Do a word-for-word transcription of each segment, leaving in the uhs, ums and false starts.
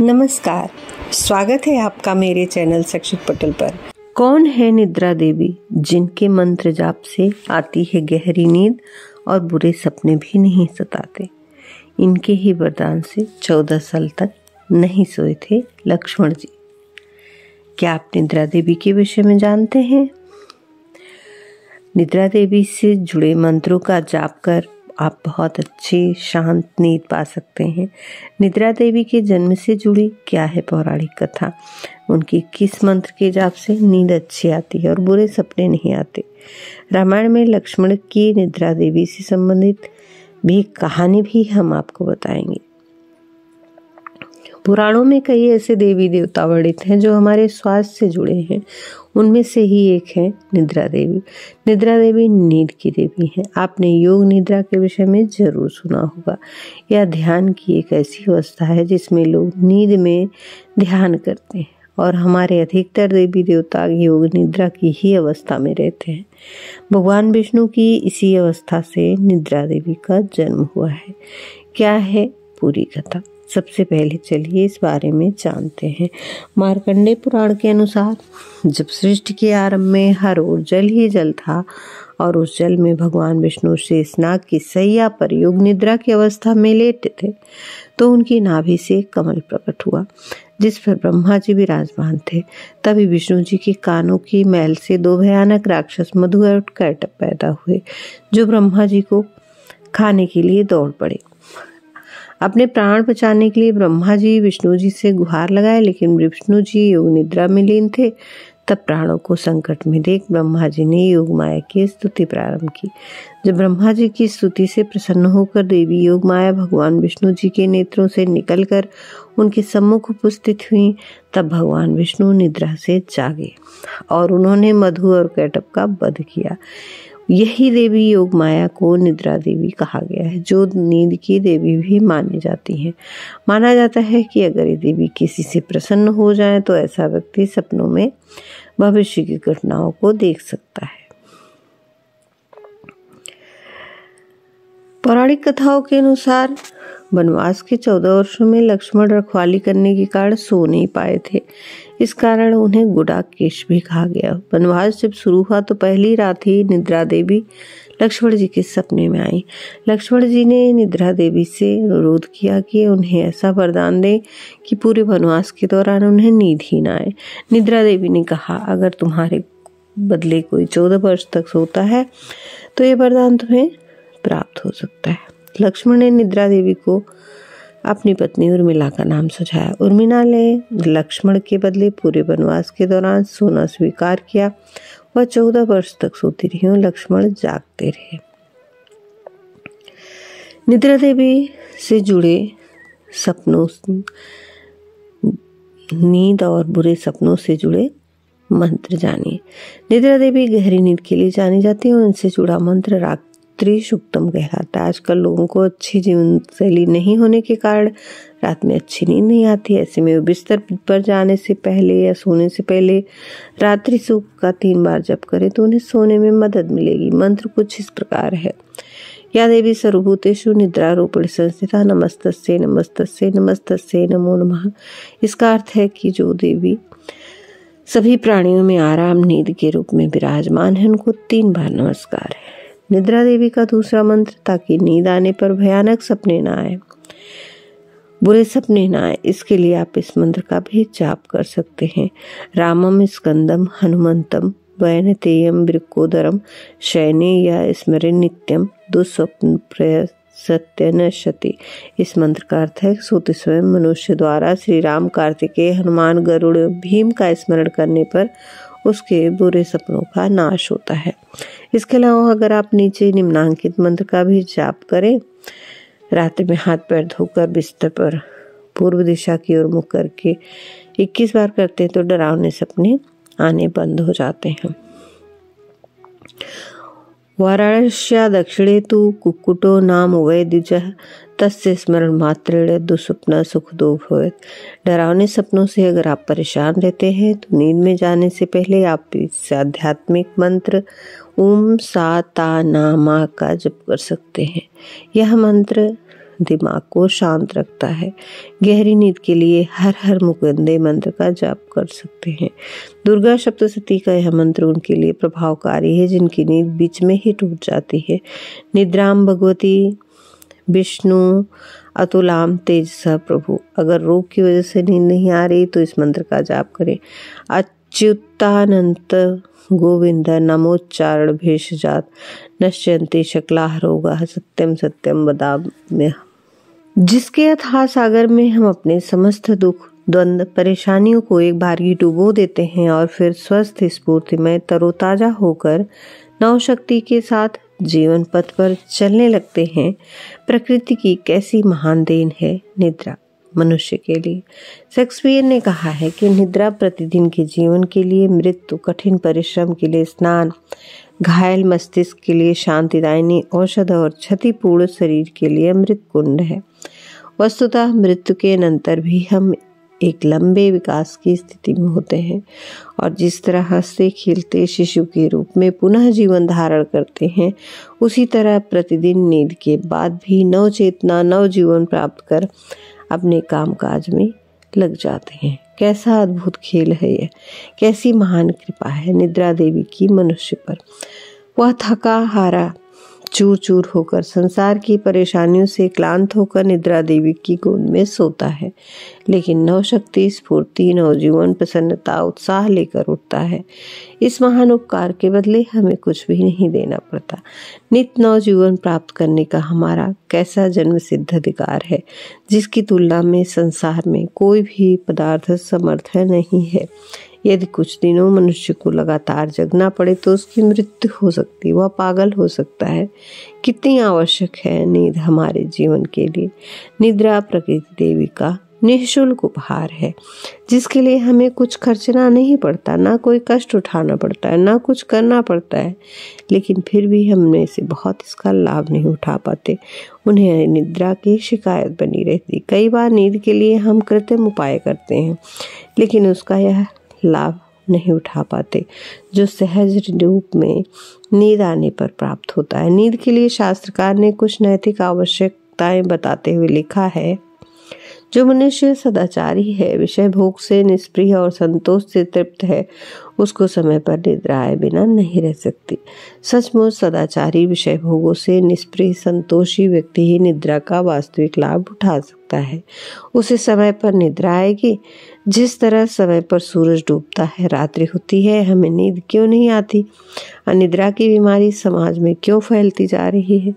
नमस्कार, स्वागत है आपका मेरे चैनल शैक्षिक पटल पर। कौन है निद्रा देवी, जिनके मंत्र जाप से आती है गहरी नींद और बुरे सपने भी नहीं सताते। इनके ही वरदान से चौदह साल तक नहीं सोए थे लक्ष्मण जी। क्या आप निद्रा देवी के विषय में जानते हैं? निद्रा देवी से जुड़े मंत्रों का जाप कर आप बहुत अच्छी शांत नींद पा सकते हैं। निद्रा देवी के जन्म से जुड़ी क्या है पौराणिक कथा, उनकी किस मंत्र के जाप से नींद अच्छी आती है और बुरे सपने नहीं आते। रामायण में लक्ष्मण की निद्रा देवी से संबंधित भी कहानी भी हम आपको बताएंगे। पुराणों में कई ऐसे देवी देवता वर्णित हैं जो हमारे स्वास्थ्य से जुड़े हैं। उनमें से ही एक है निद्रा देवी। निद्रा देवी नींद की देवी हैं। आपने योग निद्रा के विषय में जरूर सुना होगा। यह ध्यान की एक ऐसी अवस्था है जिसमें लोग नींद में ध्यान करते हैं और हमारे अधिकतर देवी देवता योग निद्रा की ही अवस्था में रहते हैं। भगवान विष्णु की इसी अवस्था से निद्रा देवी का जन्म हुआ है। क्या है पूरी कथा, सबसे पहले चलिए इस बारे में जानते हैं। मार्कंडेय पुराण के अनुसार जब सृष्टि के आरंभ में हर ओर जल ही जल था और उस जल में भगवान विष्णु शेषनाग की सैया पर योग निद्रा की अवस्था में लेटे थे, तो उनकी नाभि से कमल प्रकट हुआ जिस पर ब्रह्मा जी विराजमान थे। तभी विष्णु जी के कानों की मैल से दो भयानक राक्षस मधु और कैटभ पैदा हुए, जो ब्रह्मा जी को खाने के लिए दौड़ पड़े। अपने प्राण बचाने के लिए ब्रह्मा जी विष्णु जी से गुहार लगाए, लेकिन विष्णु जी योग निद्रा में लीन थे। तब प्राणों को संकट में देख ब्रह्मा जी ने योग माया की स्तुति प्रारंभ की। जब ब्रह्मा जी की स्तुति से प्रसन्न होकर देवी योग माया भगवान विष्णु जी के नेत्रों से निकलकर उनके सम्मुख उपस्थित हुई, तब भगवान विष्णु निद्रा से जागे और उन्होंने मधु और कैटभ का वध किया। यही देवी योग माया को निद्रा देवी कहा गया है, जो नींद की देवी भी मानी जाती है। माना जाता है कि अगर ये देवी किसी से प्रसन्न हो जाए तो ऐसा व्यक्ति सपनों में भविष्य की घटनाओं को देख सकता है। पौराणिक कथाओं के अनुसार वनवास के चौदह वर्षों में लक्ष्मण रखवाली करने के कारण सो नहीं पाए थे, इस कारण उन्हें गुडाकेश भी कहा गया। वनवास जब शुरू हुआ तो पहली रात ही निद्रा देवी लक्ष्मण जी के सपने में आई। लक्ष्मण जी ने निद्रा देवी से अनुरोध किया कि उन्हें ऐसा वरदान दे कि पूरे वनवास के दौरान उन्हें नींद ही ना आए। निद्रा देवी ने कहा, अगर तुम्हारे बदले कोई चौदह वर्ष तक सोता है तो ये वरदान तुम्हें प्राप्त हो सकता है। लक्ष्मण ने निद्रा देवी को अपनी पत्नी उर्मिला का नाम सुझाया। उर्मिला ने लक्ष्मण के बदले पूरे वनवास के दौरान सोना स्वीकार किया। वह चौदह वर्ष तक सोती रही और लक्ष्मण जागते रहे। निद्रा देवी से जुड़े सपनों, नींद और बुरे सपनों से जुड़े मंत्र जानिए। निद्रा देवी गहरी नींद के लिए जानी जाती है और उनसे जुड़ा मंत्र राग त्रिशुक्तम कहलाता है। आजकल लोगों को अच्छी जीवन शैली नहीं होने के कारण रात में अच्छी नींद नहीं आती। ऐसे में बिस्तर पर जाने से पहले या सोने से पहले रात्रि सूक्त का तीन बार जप करें तो उन्हें सोने में मदद मिलेगी। मंत्र कुछ इस प्रकार है। या देवी सर्वभूतेषु निद्रा रूपिणी संस्थिता, नमस्तस्यै नमस्तस्यै नमस्तस्यै नमो नमः। इसका अर्थ है कि जो देवी सभी प्राणियों में आराम नींद के रूप में विराजमान है, उनको तीन बार नमस्कार है। निद्रा देवी का दूसरा मंत्र, ताकि नींद आने पर भयानक सपने ना आए, बुरे सपने ना आए, इसके लिए आप इस मंत्र का भी जाप कर सकते हैं। रामम स्कंदम हनुमंतम वैनतेयम वृकोदरम शयने या स्मरे नित्यम दुस्वप्न प्रय सत्य नश्यति। इस मंत्र का अर्थ है सोते समय मनुष्य द्वारा श्री राम, कार्तिकेय, हनुमान, गरुड़, भीम का स्मरण करने पर उसके बुरे सपनों का नाश होता है। इसके अलावा अगर आप नीचे निम्नांकित मंत्र का भी जाप करें, रात में हाथ पैर धोकर बिस्तर पर पूर्व दिशा की ओर मुख करके इक्कीस बार करते हैं तो डरावने सपने आने बंद हो जाते हैं। वाराणस्या दक्षिणे तु कुक्कुटो नाम वैद्यः, तस्य स्मरण मात्रेण दुस्वप्न सुख दो भवेत्। डरावने सपनों से अगर आप परेशान रहते हैं तो नींद में जाने से पहले आप इस आध्यात्मिक मंत्र ओम सा ता नामा का जप कर सकते हैं। यह मंत्र दिमाग को शांत रखता है। गहरी नींद के लिए हर हर मुकुंदे मंत्र का जाप कर सकते हैं। दुर्गा सप्तशती का यह मंत्र उनके लिए प्रभावकारी है जिनकी नींद बीच में ही टूट जाती है। निद्राम भगवती विष्णु अतुलाम तेज सह प्रभु। अगर रोग की वजह से नींद नहीं आ रही तो इस मंत्र का जाप करें। अच्युतानंत गोविंद नमोच्चारण भेषजात नश्यंती शकलाह रोगा सत्यम सत्यम वदाम्य। जिसके अथाह सागर में हम अपने समस्त दुख द्वंद परेशानियों को एक बारगी डुबो देते हैं और फिर स्वस्थ स्फूर्तिमय तरोताजा होकर नवशक्ति के साथ जीवन पथ पर चलने लगते हैं। प्रकृति की कैसी महान देन है निद्रा मनुष्य के लिए। शेक्सपियर ने कहा है कि निद्रा प्रतिदिन के जीवन के लिए मृत्यु, कठिन परिश्रम के लिए स्नान, घायल मस्तिष्क के लिए शांतिदायिनी औषध और क्षतिपूर्ण शरीर के लिए अमृत कुंड है। वस्तुतः मृत्यु के अनंतर भी हम एक लंबे विकास की स्थिति में होते हैं और जिस तरह से खिलते शिशु के रूप में पुनः जीवन धारण करते हैं, उसी तरह प्रतिदिन नींद के बाद भी नव चेतना नव जीवन प्राप्त कर अपने कामकाज में लग जाते हैं। कैसा अद्भुत खेल है यह, कैसी महान कृपा है निद्रा देवी की मनुष्य पर। वह थका हारा चूर चूर होकर संसार की परेशानियों से क्लांत होकर निद्रा देवी की गोद में सोता है, लेकिन नवशक्ति स्फूर्ति नवजीवन प्रसन्नता उत्साह लेकर उठता है। इस महान उपकार के बदले हमें कुछ भी नहीं देना पड़ता। नित्य नवजीवन प्राप्त करने का हमारा कैसा जन्म सिद्ध अधिकार है जिसकी तुलना में संसार में कोई भी पदार्थ समर्थ नहीं है। यदि कुछ दिनों मनुष्य को लगातार जगना पड़े तो उसकी मृत्यु हो सकती, वह पागल हो सकता है। कितनी आवश्यक है नींद हमारे जीवन के लिए। निद्रा प्रकृति देवी का निःशुल्क उपहार है जिसके लिए हमें कुछ खर्चना नहीं पड़ता, ना कोई कष्ट उठाना पड़ता है, ना कुछ करना पड़ता है, लेकिन फिर भी हमने से बहुत इसका लाभ नहीं उठा पाते। उन्हें निद्रा की शिकायत बनी रहती। कई बार नींद के लिए हम कृत्रिम उपाय करते हैं लेकिन उसका यह लाभ नहीं उठा पाते जो सहज रूप में नींद आने पर प्राप्त होता है। नींद के लिए शास्त्रकार ने कुछ नैतिक आवश्यकताएं बताते हुए लिखा है, जो मनुष्य सदाचारी है, विषय भोग से निष्प्रिय और संतोष से तृप्त है, उसको समय पर निद्रा आए बिना नहीं रह सकती। सचमुच सदाचारी विषय भोगों से निष्प्रिय संतोषी व्यक्ति ही निद्रा का वास्तविक लाभ उठा सकता है। उसे समय पर निद्रा आएगी। जिस तरह समय पर सूरज डूबता है, रात्रि होती है, हमें नींद क्यों नहीं आती? अनिद्रा की बीमारी समाज में क्यों फैलती जा रही है?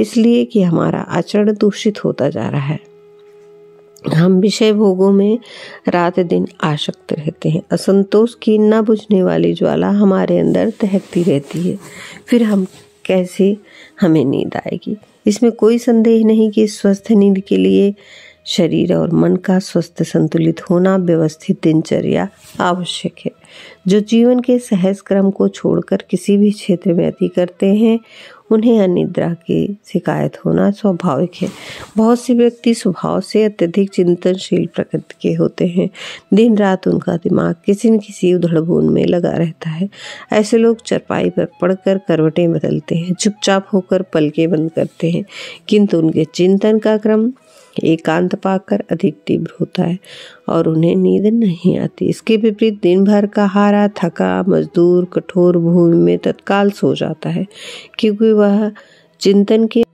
इसलिए कि हमारा आचरण दूषित होता जा रहा है। हम विषय भोगों में रात दिन आसक्त रहते हैं। असंतोष की न बुझने वाली ज्वाला हमारे अंदर दहकती रहती है। फिर हम कैसे हमें नींद आएगी? इसमें कोई संदेह नहीं कि स्वस्थ नींद के लिए शरीर और मन का स्वस्थ संतुलित होना, व्यवस्थित दिनचर्या आवश्यक है। जो जीवन के सहज क्रम को छोड़कर किसी भी क्षेत्र में अति करते हैं, उन्हें अनिद्रा की शिकायत होना स्वाभाविक है। बहुत से व्यक्ति स्वभाव से अत्यधिक चिंतनशील प्रकृति के होते हैं। दिन रात उनका दिमाग किसी न किसी उधेड़बुन में लगा रहता है। ऐसे लोग चरपाई पर पड़कर करवटें बदलते हैं, चुपचाप होकर पलकें बंद करते हैं, किंतु उनके चिंतन का क्रम एकांत पाकर अधिक तीव्र होता है और उन्हें नींद नहीं आती। इसके विपरीत दिन भर का हारा थका मजदूर कठोर भूमि में तत्काल सो जाता है, क्योंकि वह चिंतन के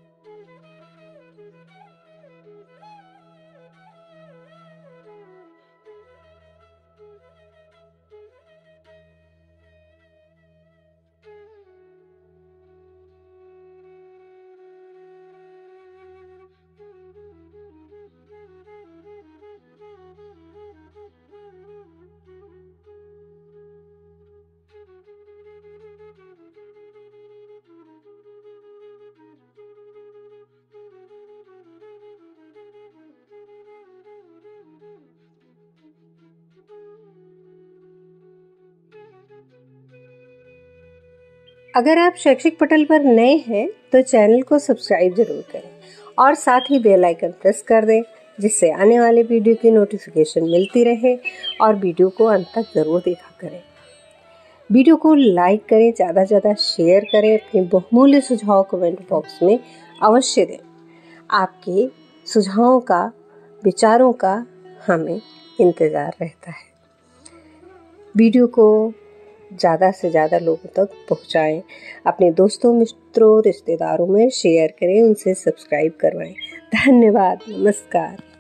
अगर आप शैक्षिक पटल पर नए हैं तो चैनल को सब्सक्राइब जरूर करें और साथ ही बेल आइकन प्रेस कर दें, जिससे आने वाले वीडियो की नोटिफिकेशन मिलती रहे और वीडियो को अंत तक ज़रूर देखा करें। वीडियो को लाइक करें, ज़्यादा से ज़्यादा शेयर करें, अपने बहुमूल्य सुझाव कमेंट बॉक्स में अवश्य दें। आपके सुझावों का, विचारों का हमें इंतज़ार रहता है। वीडियो को ज़्यादा से ज़्यादा लोगों तक पहुंचाएं, अपने दोस्तों, मित्रों, रिश्तेदारों में शेयर करें, उनसे सब्सक्राइब करवाएं। धन्यवाद, नमस्कार।